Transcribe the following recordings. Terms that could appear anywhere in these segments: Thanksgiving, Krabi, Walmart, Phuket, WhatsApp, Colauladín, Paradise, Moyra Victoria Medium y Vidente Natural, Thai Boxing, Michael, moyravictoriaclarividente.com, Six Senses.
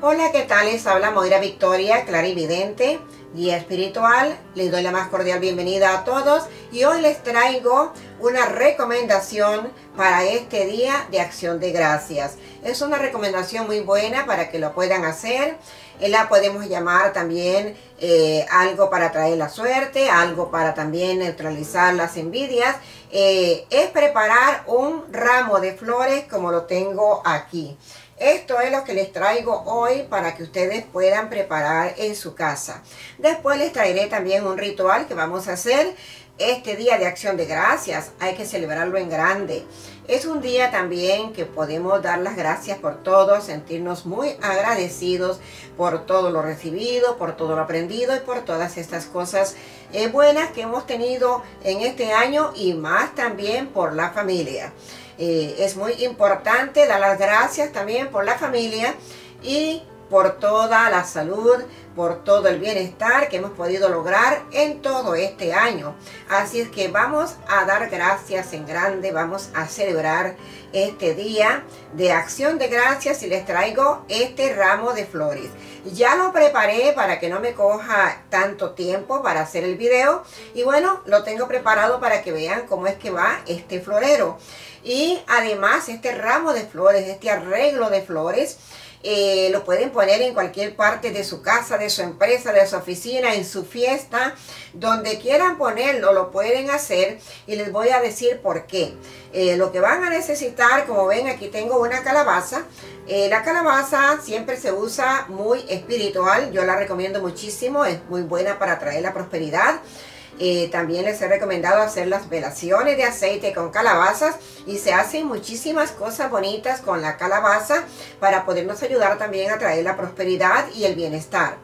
Hola, ¿qué tal? Les habla Moyra Victoria, clarividente, guía espiritual. Les doy la más cordial bienvenida a todos y hoy les traigo una recomendación para este día de Acción de Gracias. Es una recomendación muy buena para que lo puedan hacer. La podemos llamar también algo para traer la suerte, algo para también neutralizar las envidias. Es preparar un ramo de flores como lo tengo aquí. Esto es lo que les traigo hoy para que ustedes puedan preparar en su casa. Después les traeré también un ritual que vamos a hacer este día de Acción de Gracias. Hay que celebrarlo en grande. Es un día también que podemos dar las gracias por todo, sentirnos muy agradecidos por todo lo recibido, por todo lo aprendido y por todas estas cosas buenas que hemos tenido en este año y más también por la familia. Es muy importante dar las gracias también por la familia y por toda la salud, por todo el bienestar que hemos podido lograr en todo este año. Así es que vamos a dar gracias en grande, vamos a celebrar este día de Acción de Gracias y les traigo este ramo de flores. Ya lo preparé para que no me coja tanto tiempo para hacer el video y bueno, lo tengo preparado para que vean cómo es que va este florero. Y además este ramo de flores, este arreglo de flores, lo pueden poner en cualquier parte de su casa, de su empresa, de su oficina, en su fiesta, donde quieran ponerlo, lo pueden hacer y les voy a decir por qué. Lo que van a necesitar, como ven aquí tengo una calabaza. La calabaza siempre se usa muy espiritual, yo la recomiendo muchísimo, es muy buena para traer la prosperidad. También les he recomendado hacer las velaciones de aceite con calabazas y se hacen muchísimas cosas bonitas con la calabaza para podernos ayudar también a traer la prosperidad y el bienestar.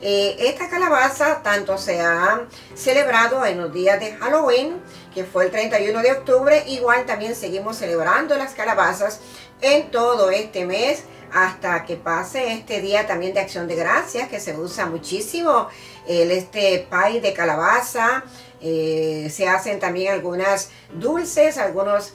Esta calabaza tanto se ha celebrado en los días de Halloween, que fue el 31 de octubre, igual también seguimos celebrando las calabazas en todo este mes hasta que pase este día también de Acción de Gracias, que se usa muchísimo este pay de calabaza. Se hacen también algunas dulces, algunos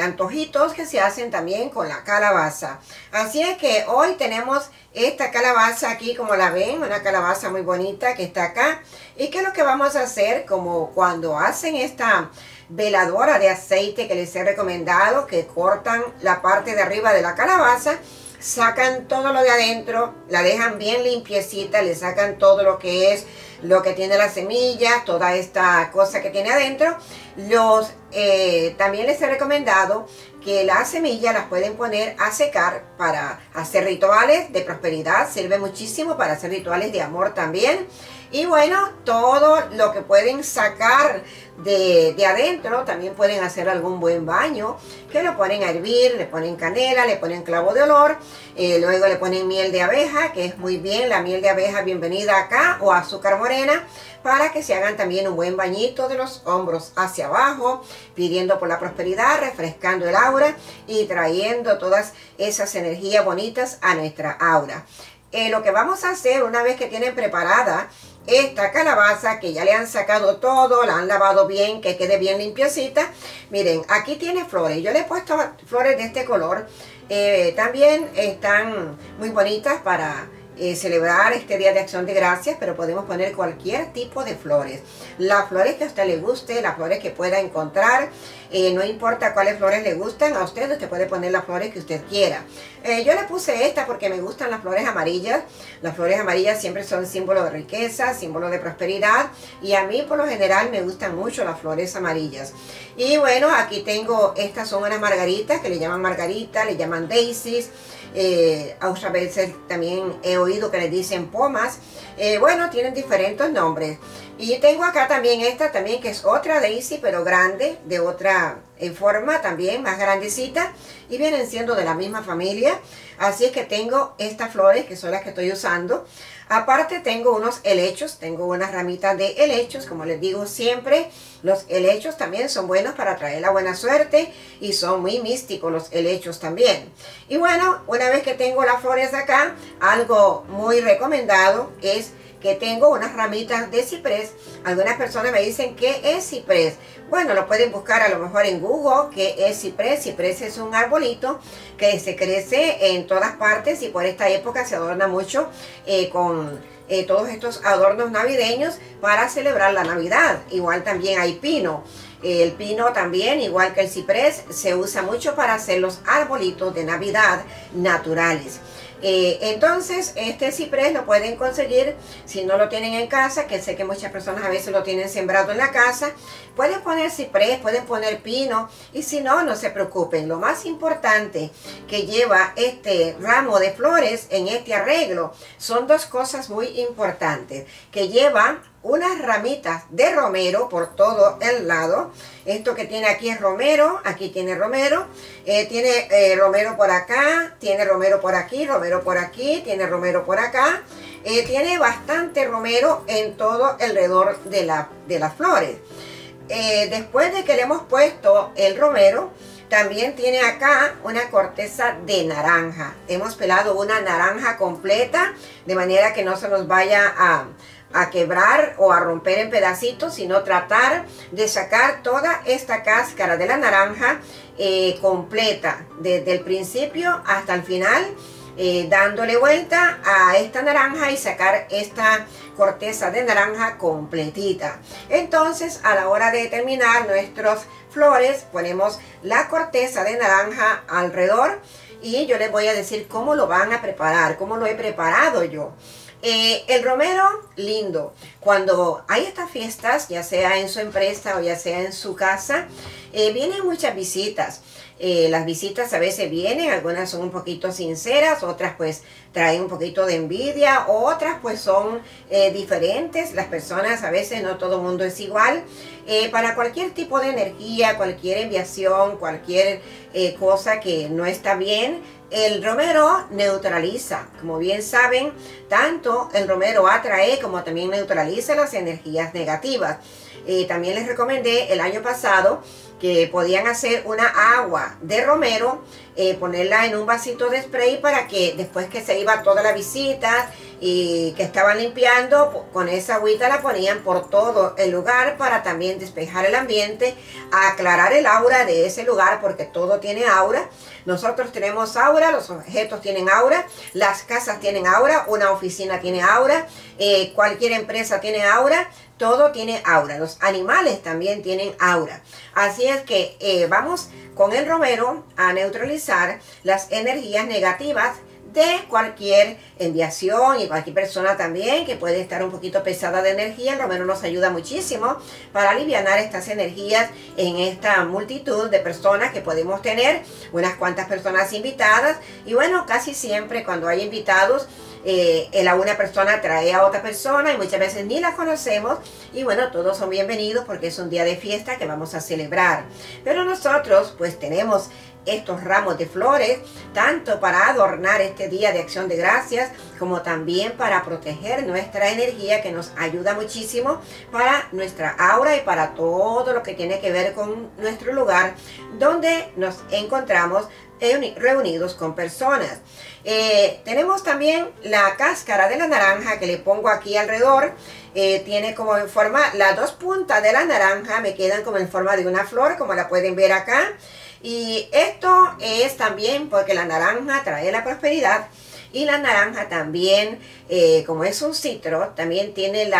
antojitos que se hacen también con la calabaza. Así es que hoy tenemos esta calabaza aquí, como la ven, una calabaza muy bonita que está acá. Y que lo que vamos a hacer, como cuando hacen esta veladora de aceite que les he recomendado, que cortan la parte de arriba de la calabaza, sacan todo lo de adentro, la dejan bien limpiecita, le sacan todo lo que es, lo que tiene las semillas, toda esta cosa que tiene adentro. También les he recomendado que las semillas las pueden poner a secar para hacer rituales de prosperidad, sirve muchísimo para hacer rituales de amor también. Y bueno, todo lo que pueden sacar de adentro, también pueden hacer algún buen baño, que lo ponen a hervir, le ponen canela, le ponen clavo de olor, luego le ponen miel de abeja, que es muy bien, la miel de abeja bienvenida acá, o azúcar morena, para que se hagan también un buen bañito de los hombros hacia abajo, pidiendo por la prosperidad, refrescando el aura y trayendo todas esas energías bonitas a nuestra aura. Lo que vamos a hacer una vez que tienen preparada esta calabaza, que ya le han sacado todo, la han lavado bien, que quede bien limpiecita. Miren, aquí tiene flores. Yo le he puesto flores de este color. También están muy bonitas para celebrar este día de Acción de Gracias, pero podemos poner cualquier tipo de flores, las flores que a usted le guste, las flores que pueda encontrar, no importa cuáles flores le gustan a usted, usted puede poner las flores que usted quiera. Yo le puse esta porque me gustan las flores amarillas. Las flores amarillas siempre son símbolo de riqueza, símbolo de prosperidad, y a mí por lo general me gustan mucho las flores amarillas. Y bueno, aquí tengo, estas son unas margaritas que le llaman margarita, le llaman daisies. A veces también he oído que le dicen pomas. Bueno, tienen diferentes nombres. Y tengo acá también esta también, que es otra daisy, pero grande, de otra forma también, más grandecita, y vienen siendo de la misma familia. Así es que tengo estas flores que son las que estoy usando. Aparte tengo unos helechos, tengo unas ramitas de helechos, como les digo siempre, los helechos también son buenos para traer la buena suerte y son muy místicos los helechos también. Y bueno, una vez que tengo las flores acá, algo muy recomendado es que tengo unas ramitas de ciprés. Algunas personas me dicen, ¿qué es ciprés? Bueno, lo pueden buscar a lo mejor en bugo, que es ciprés. Ciprés es un arbolito que se crece en todas partes y por esta época se adorna mucho con... todos estos adornos navideños para celebrar la Navidad. Igual también hay pino. El pino también, igual que el ciprés, se usa mucho para hacer los arbolitos de Navidad naturales. Entonces, este ciprés lo pueden conseguir si no lo tienen en casa, que sé que muchas personas a veces lo tienen sembrado en la casa. Pueden poner ciprés, pueden poner pino, y si no, no se preocupen. Lo más importante que lleva este ramo de flores en este arreglo son dos cosas muy importantes, que lleva unas ramitas de romero por todo el lado. Esto que tiene aquí es romero, aquí tiene romero por acá, tiene romero por aquí, tiene romero por acá. Tiene bastante romero en todo alrededor de, las flores. Después de que le hemos puesto el romero, también tiene acá una corteza de naranja. Hemos pelado una naranja completa, de manera que no se nos vaya a quebrar o a romper en pedacitos, sino tratar de sacar toda esta cáscara de la naranja completa, desde el principio hasta el final, dándole vuelta a esta naranja y sacar esta corteza de naranja completita. Entonces, a la hora de terminar nuestras flores, ponemos la corteza de naranja alrededor y yo les voy a decir cómo lo van a preparar, cómo lo he preparado yo. El romero lindo, cuando hay estas fiestas, ya sea en su empresa o ya sea en su casa, vienen muchas visitas. Las visitas a veces vienen, algunas son un poquito sinceras, otras pues traen un poquito de envidia, otras pues son diferentes. Las personas a veces, no todo el mundo es igual. Para cualquier tipo de energía, cualquier enviación, cualquier cosa que no está bien, el romero neutraliza. Como bien saben, tanto el romero atrae como también neutraliza las energías negativas. También les recomendé el año pasado que podían hacer una agua de romero, ponerla en un vasito de spray para que después que se iba toda la visita y que estaban limpiando, con esa agüita la ponían por todo el lugar para también despejar el ambiente, aclarar el aura de ese lugar, porque todo tiene aura. Nosotros tenemos aura, los objetos tienen aura, las casas tienen aura, una oficina tiene aura, cualquier empresa tiene aura. Todo tiene aura, los animales también tienen aura. Así es que vamos con el romero a neutralizar las energías negativas de cualquier enviación y cualquier persona también que puede estar un poquito pesada de energía. El romero nos ayuda muchísimo para alivianar estas energías en esta multitud de personas que podemos tener, unas cuantas personas invitadas. Y bueno, casi siempre cuando hay invitados, una persona trae a otra persona y muchas veces ni las conocemos, y bueno, todos son bienvenidos porque es un día de fiesta que vamos a celebrar. Pero nosotros pues tenemos estos ramos de flores tanto para adornar este día de Acción de Gracias como también para proteger nuestra energía, que nos ayuda muchísimo para nuestra aura y para todo lo que tiene que ver con nuestro lugar donde nos encontramos reunidos con personas. Tenemos también la cáscara de la naranja que le pongo aquí alrededor. Tiene como en forma, las dos puntas de la naranja me quedan como en forma de una flor, como la pueden ver acá. Y esto es también porque la naranja trae la prosperidad, y la naranja también, como es un citro, también tiene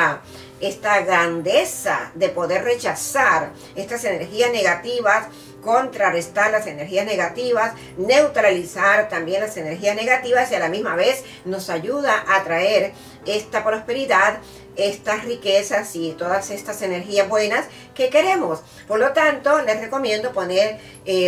esta grandeza de poder rechazar estas energías negativas, contrarrestar las energías negativas, neutralizar también las energías negativas, y a la misma vez nos ayuda a traer esta prosperidad, estas riquezas y todas estas energías buenas que queremos. Por lo tanto, les recomiendo poner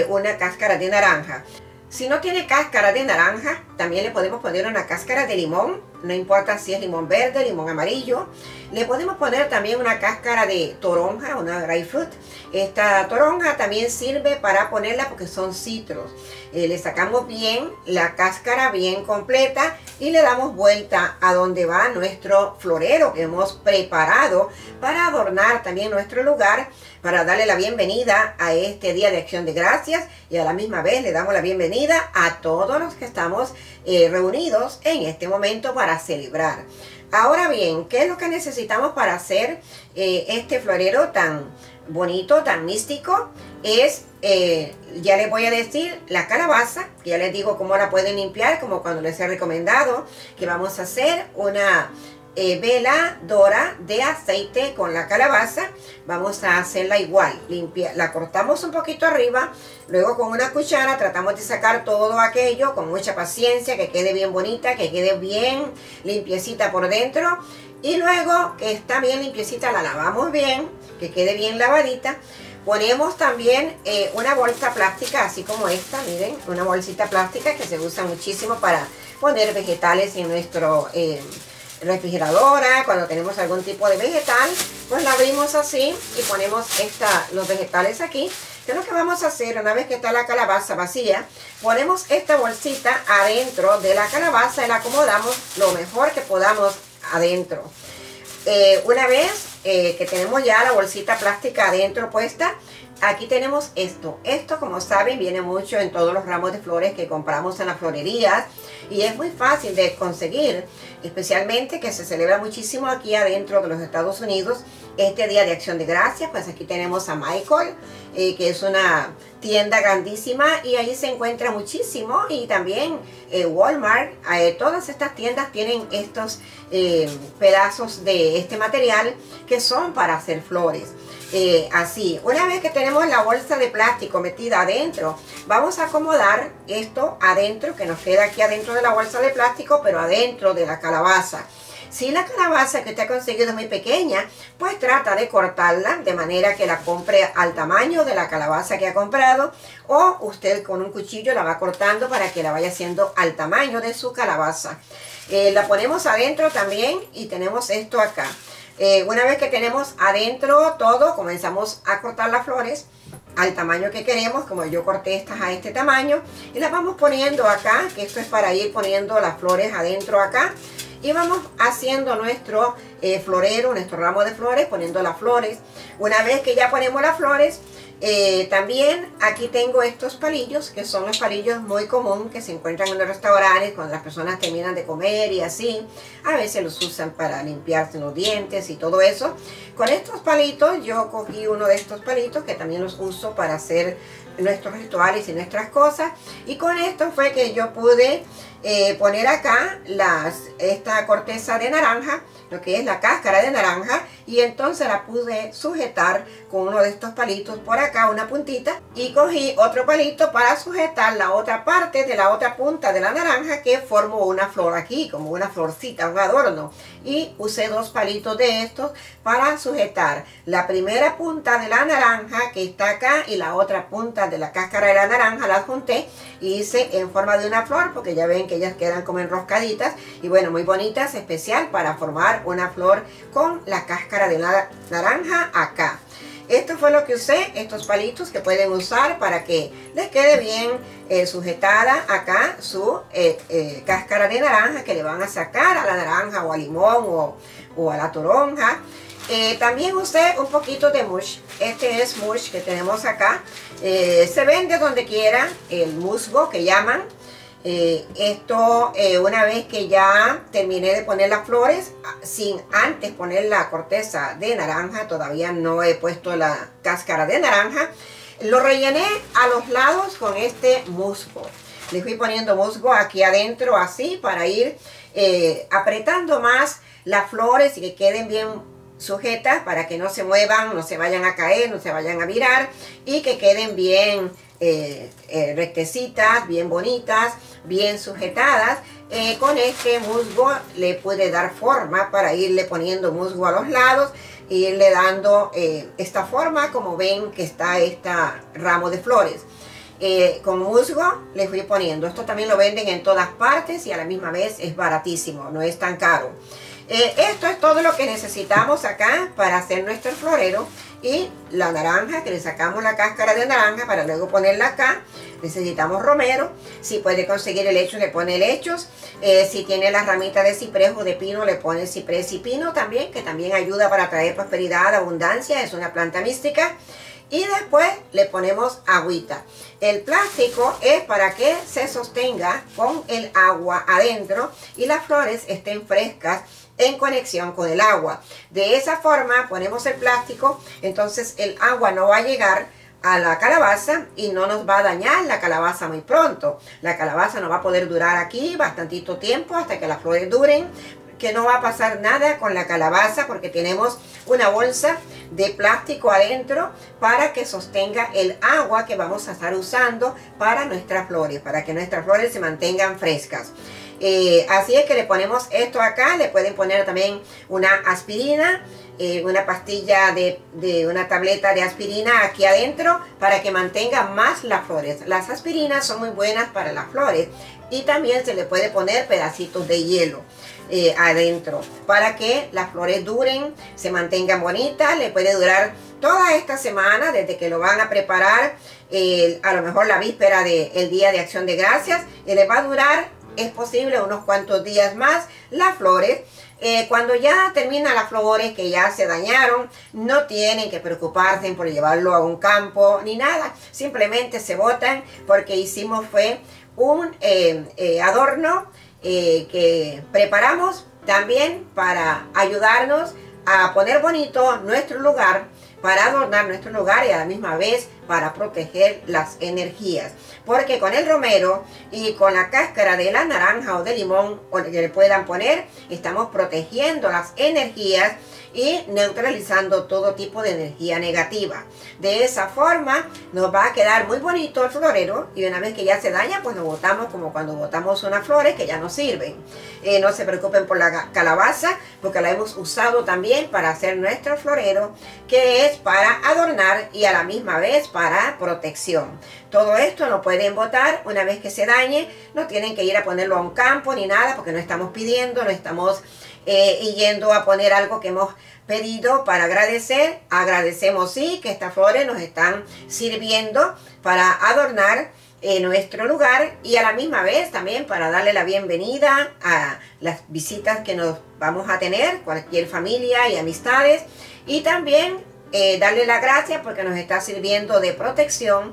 una cáscara de naranja. Si no tiene cáscara de naranja, también le podemos poner una cáscara de limón, no importa si es limón verde, limón amarillo. Le podemos poner también una cáscara de toronja, una grapefruit. Esta toronja también sirve para ponerla porque son citros. Le sacamos bien la cáscara bien completa y le damos vuelta a donde va nuestro florero que hemos preparado para adornar también nuestro lugar, para darle la bienvenida a este día de Acción de Gracias, y a la misma vez le damos la bienvenida a todos los que estamos reunidos en este momento para celebrar. Ahora bien, ¿qué es lo que necesitamos para hacer este florero tan bonito, tan místico? Es Ya les voy a decir la calabaza, que ya les digo cómo la pueden limpiar, como cuando les he recomendado, que vamos a hacer una veladora de aceite con la calabaza. Vamos a hacerla igual, limpia, la cortamos un poquito arriba, luego con una cuchara tratamos de sacar todo aquello con mucha paciencia, que quede bien bonita, que quede bien limpiecita por dentro, y luego que está bien limpiecita la lavamos bien, que quede bien lavadita. Ponemos también una bolsa plástica, así como esta, miren, una bolsita plástica que se usa muchísimo para poner vegetales en nuestro refrigeradora. Cuando tenemos algún tipo de vegetal, pues la abrimos así y ponemos los vegetales aquí. ¿Qué es lo que vamos a hacer? Una vez que está la calabaza vacía, ponemos esta bolsita adentro de la calabaza y la acomodamos lo mejor que podamos adentro. Una vez que tenemos ya la bolsita plástica adentro puesta, aquí tenemos esto. Esto, como saben, viene mucho en todos los ramos de flores que compramos en las florerías y es muy fácil de conseguir, especialmente que se celebra muchísimo aquí adentro de los Estados Unidos este Día de Acción de Gracias. Pues aquí tenemos a Michael, que es una tienda grandísima y ahí se encuentra muchísimo, y también Walmart. Todas estas tiendas tienen estos pedazos de este material que son para hacer flores. Así, una vez que tenemos la bolsa de plástico metida adentro, vamos a acomodar esto adentro, que nos queda aquí adentro de la bolsa de plástico, pero adentro de la calabaza. Si la calabaza que usted ha conseguido es muy pequeña, pues trata de cortarla de manera que la compre al tamaño de la calabaza que ha comprado, o usted con un cuchillo la va cortando para que la vaya haciendo al tamaño de su calabaza. La ponemos adentro también y tenemos esto acá. Una vez que tenemos adentro todo, comenzamos a cortar las flores al tamaño que queremos, como yo corté estas a este tamaño, y las vamos poniendo acá, que esto es para ir poniendo las flores adentro acá. Y vamos haciendo nuestro florero, nuestro ramo de flores, poniendo las flores. Una vez que ya ponemos las flores, también aquí tengo estos palillos, que son los palillos muy común que se encuentran en los restaurantes cuando las personas terminan de comer y así. A veces los usan para limpiarse los dientes y todo eso. Con estos palitos, yo cogí uno de estos palitos que también los uso para hacer nuestros rituales y nuestras cosas. Y con esto fue que yo pude poner acá esta corteza de naranja, lo que es la cáscara de naranja, y entonces la pude sujetar con uno de estos palitos por acá, una puntita, y cogí otro palito para sujetar la otra parte de la otra punta de la naranja, que formó una flor aquí, como una florcita, un adorno, y usé dos palitos de estos para sujetar la primera punta de la naranja que está acá y la otra punta de la cáscara de la naranja. Las junté y hice en forma de una flor, porque ya ven que ellas quedan como enroscaditas y bueno, muy bonitas, especial para formar una flor con la cáscara de la naranja acá. Esto fue lo que usé, estos palitos que pueden usar para que les quede bien sujetada acá su cáscara de naranja, que le van a sacar a la naranja o al limón o a la toronja. También usé un poquito de mousse. Este es mousse que tenemos acá. Se vende donde quiera, el musgo que llaman. Esto, una vez que ya terminé de poner las flores, sin antes poner la corteza de naranja, todavía no he puesto la cáscara de naranja, lo rellené a los lados con este musgo. Le fui poniendo musgo aquí adentro así para ir apretando más las flores y que queden bien sujetas, para que no se muevan, no se vayan a caer, no se vayan a virar, y que queden bien rectecitas, bien bonitas, bien sujetadas. Con este musgo le pude dar forma para irle poniendo musgo a los lados e irle dando esta forma, como ven que está este ramo de flores. Con musgo le fui poniendo. Esto también lo venden en todas partes y a la misma vez es baratísimo, no es tan caro. Esto es todo lo que necesitamos acá para hacer nuestro florero. Y la naranja, que le sacamos la cáscara de naranja para luego ponerla acá. Necesitamos romero. Si puede conseguir helechos, le pone helechos. Si tiene las ramitas de ciprés o de pino, le pone ciprés y pino también, que también ayuda para traer prosperidad, abundancia. Es una planta mística. Y después le ponemos agüita. El plástico es para que se sostenga con el agua adentro y las flores estén frescas en conexión con el agua. De esa forma ponemos el plástico, entonces el agua no va a llegar a la calabaza y no nos va a dañar la calabaza muy pronto. La calabaza no va a poder durar aquí bastantito tiempo hasta que las flores duren, que no va a pasar nada con la calabaza porque tenemos una bolsa de plástico adentro para que sostenga el agua que vamos a estar usando para nuestras flores, para que nuestras flores se mantengan frescas. Así es que le ponemos esto acá. Le pueden poner también una aspirina, una pastilla de una tableta de aspirina aquí adentro para que mantenga más las flores. Las aspirinas son muy buenas para las flores y también se le puede poner pedacitos de hielo adentro para que las flores duren, se mantengan bonitas. Le puede durar toda esta semana desde que lo van a preparar, a lo mejor la víspera del Día de Acción de Gracias, y les va a durar, es posible, unos cuantos días más las flores. Cuando ya terminan las flores que ya se dañaron, no tienen que preocuparse por llevarlo a un campo ni nada, simplemente se botan, porque hicimos fue un adorno que preparamos también para ayudarnos a poner bonito nuestro lugar, para adornar nuestro lugar y a la misma vez para proteger las energías, porque con el romero y con la cáscara de la naranja o de limón o que le puedan poner, estamos protegiendo las energías y neutralizando todo tipo de energía negativa. De esa forma nos va a quedar muy bonito el florero, y una vez que ya se daña, pues lo botamos, como cuando botamos unas flores que ya no sirven. No se preocupen por la calabaza, porque la hemos usado también para hacer nuestro florero, que es para adornar y a la misma vez para protección. Todo esto lo pueden botar una vez que se dañe, no tienen que ir a ponerlo a un campo ni nada, porque no estamos pidiendo, no estamos yendo a poner algo que hemos pedido para agradecer. Agradecemos sí que estas flores nos están sirviendo para adornar nuestro lugar y a la misma vez también para darle la bienvenida a las visitas que nos vamos a tener, cualquier familia y amistades, y también darle las gracias porque nos está sirviendo de protección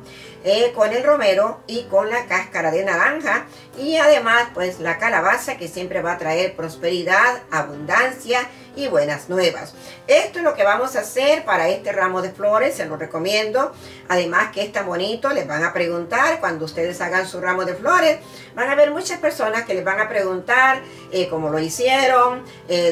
con el romero y con la cáscara de naranja, y además pues la calabaza, que siempre va a traer prosperidad, abundancia y buenas nuevas. Esto es lo que vamos a hacer para este ramo de flores, se lo recomiendo. Además que es tan bonito, les van a preguntar cuando ustedes hagan su ramo de flores, van a ver muchas personas que les van a preguntar cómo lo hicieron,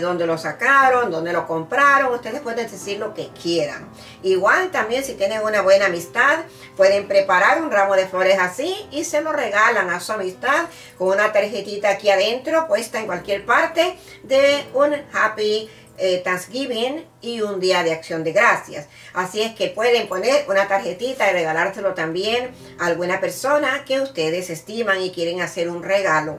dónde lo sacaron, dónde lo compraron. Ustedes pueden decir lo que quieran. Igual también, si tienen una buena amistad, pueden preparar un ramo de flores así y se lo regalan a su amistad con una tarjetita aquí adentro puesta en cualquier parte de un Happy Thanksgiving y un Día de Acción de Gracias. Así es que pueden poner una tarjetita y regalárselo también a alguna persona que ustedes estiman y quieren hacer un regalo.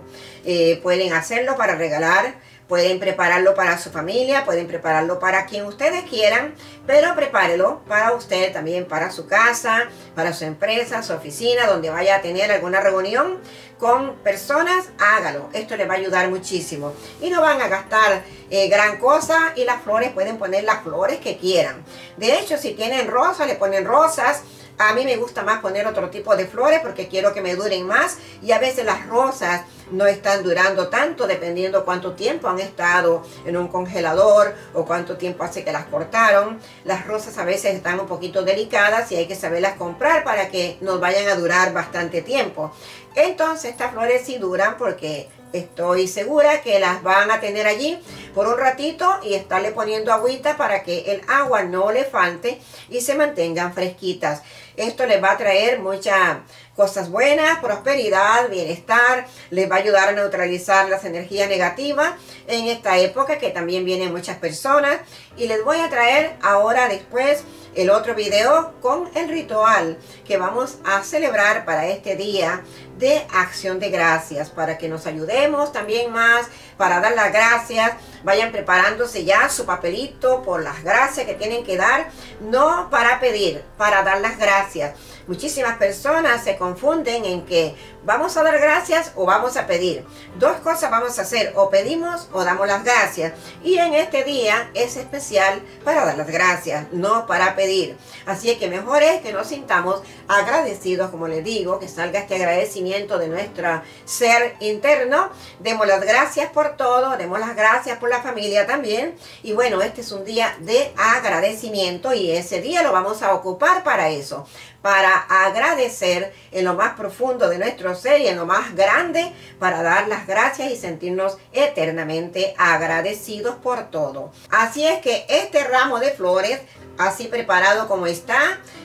Pueden hacerlo para regalar, pueden prepararlo para su familia, pueden prepararlo para quien ustedes quieran, pero prepárelo para usted también, para su casa, para su empresa, su oficina, donde vaya a tener alguna reunión con personas. Hágalo, esto les va a ayudar muchísimo y no van a gastar gran cosa. Y las flores, pueden poner las flores que quieran. De hecho, si tienen rosas, le ponen rosas. A mí me gusta más poner otro tipo de flores porque quiero que me duren más, y a veces las rosas no están durando tanto dependiendo cuánto tiempo han estado en un congelador o cuánto tiempo hace que las cortaron. Las rosas a veces están un poquito delicadas y hay que saberlas comprar para que nos vayan a durar bastante tiempo. Entonces estas flores sí duran, porque estoy segura que las van a tener allí por un ratito y estarle poniendo agüita para que el agua no le falte y se mantengan fresquitas. Esto les va a traer muchas cosas buenas, prosperidad, bienestar. Les va a ayudar a neutralizar las energías negativas en esta época que también vienen muchas personas. Y les voy a traer ahora después el otro video con el ritual que vamos a celebrar para este Día de Acción de Gracias, para que nos ayudemos también más para dar las gracias. Vayan preparándose ya su papelito por las gracias que tienen que dar, no para pedir, para dar las gracias. Muchísimas personas se confunden en que vamos a dar gracias o vamos a pedir. Dos cosas vamos a hacer, o pedimos o damos las gracias. Y en este día es especial para dar las gracias, no para pedir. Así que mejor es que nos sintamos agradecidos, como les digo, que salga este agradecimiento de nuestro ser interno. Demos las gracias por todo, demos las gracias por la familia también. Y bueno, este es un día de agradecimiento y ese día lo vamos a ocupar para eso, para agradecer en lo más profundo de nuestro ser y en lo más grande, para dar las gracias y sentirnos eternamente agradecidos por todo. Así es que este ramo de flores, así preparado como está,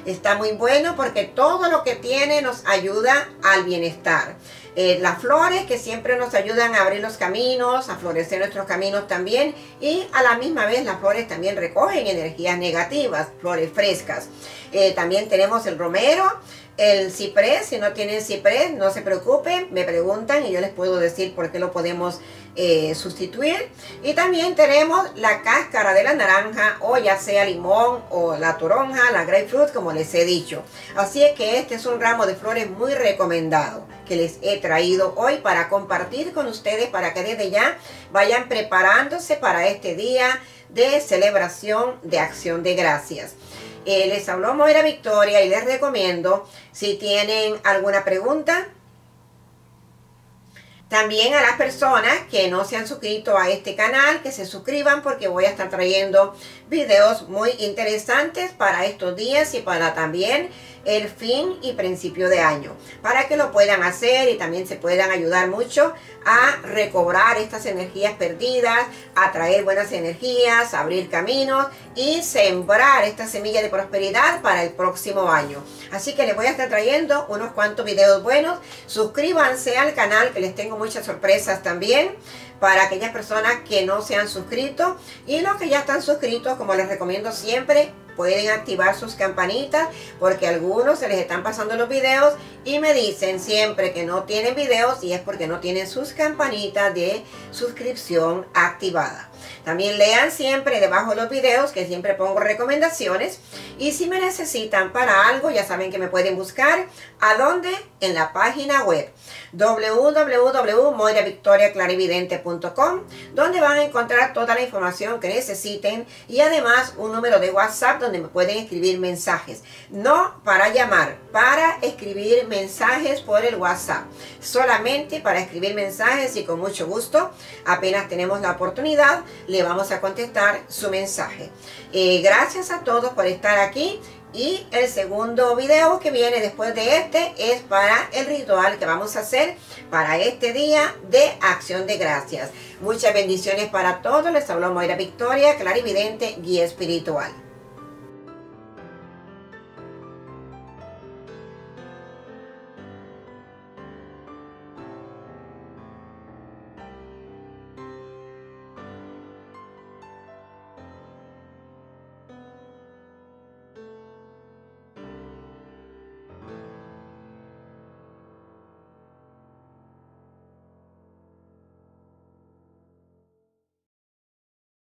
está muy bueno porque todo lo que tiene nos ayuda al bienestar. Las flores que siempre nos ayudan a abrir los caminos, a florecer nuestros caminos también, y a la misma vez las flores también recogen energías negativas, flores frescas. También tenemos el romero, el ciprés. Si no tienen ciprés, no se preocupen, me preguntan y yo les puedo decir por qué lo podemos sustituir. Y también tenemos la cáscara de la naranja, o ya sea limón o la toronja, la grapefruit, como les he dicho. Así es que este es un ramo de flores muy recomendado que les he traído hoy para compartir con ustedes, para que desde ya vayan preparándose para este día de celebración de Acción de Gracias. Les habló Moyra Victoria y les recomiendo, si tienen alguna pregunta, también a las personas que no se han suscrito a este canal, que se suscriban, porque voy a estar trayendo videos muy interesantes para estos días y para también el fin y principio de año, para que lo puedan hacer y también se puedan ayudar mucho a recobrar estas energías perdidas, a traer buenas energías, abrir caminos y sembrar esta semilla de prosperidad para el próximo año. Así que les voy a estar trayendo unos cuantos videos buenos. Suscríbanse al canal, que les tengo muchas sorpresas también para aquellas personas que no se han suscrito, y los que ya están suscritos, como les recomiendo siempre, pueden activar sus campanitas, porque a algunos se les están pasando los videos y me dicen siempre que no tienen videos, y es porque no tienen sus campanitas de suscripción activada. También lean siempre debajo de los videos, que siempre pongo recomendaciones, y si me necesitan para algo, ya saben que me pueden buscar. ¿A dónde? En la página web www.moyravictoriaclarividente.com, donde van a encontrar toda la información que necesiten, y además un número de WhatsApp donde me pueden escribir mensajes, no para llamar, para escribir mensajes por el WhatsApp, solamente para escribir mensajes, y con mucho gusto, apenas tenemos la oportunidad, le vamos a contestar su mensaje. Gracias a todos por estar aquí. Y el segundo video que viene después de este es para el ritual que vamos a hacer para este día de Acción de Gracias. Muchas bendiciones para todos. Les habló Moyra Victoria, clarividente, guía espiritual.